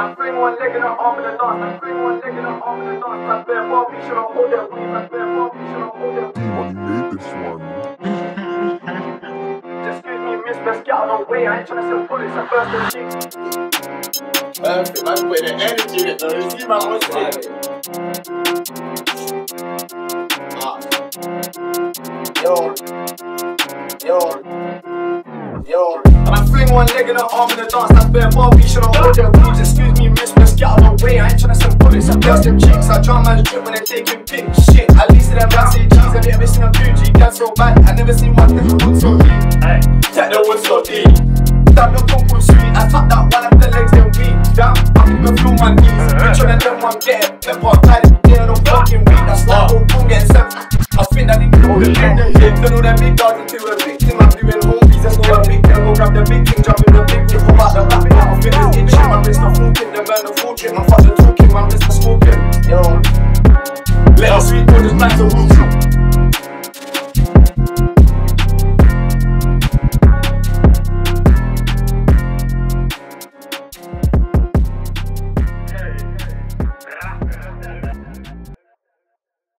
I frame one leg and an arm and a thought. I frame one leg and an arm and a thought. I bear more picture on hold that weed. I bear more picture on hold that weed. D-Money made this one. Just give me a miss, best get out of the way. I ain't tryna sell bullets, I burst the shit. Perfect, man, with the energy that don't you see my own shit. Yo. And I fling one leg in the arm in the dance. I bear ball, we shouldn't hold their weeds. Excuse me, miss, let's get out of the way. I ain't tryna sell bullets, I burst them cheeks. I drown my drip when they're taking pink shit. At least in them man say cheese. Have you ever seen a Fuji dance so bad? I never seen one that the wood so deep. Take the wood so deep. Damn the pump was sweet. I tap that one and the legs then weak. Damn, I can go through my knees. Tryna let one get it, pep or tight. They don't fucking weak. That's like old boom getting sent. I think I didn't know the end. Don't know that big dog into a victim. I'm doing homies, that's no big. Grab the big thing, jump in the big thing, pull out the back, now I'm feeling itchy. My wrist not walking, the man of fortune. I'm fucking talking, my wrist not smoking. Yo, let us sweet, all this man's a whoop.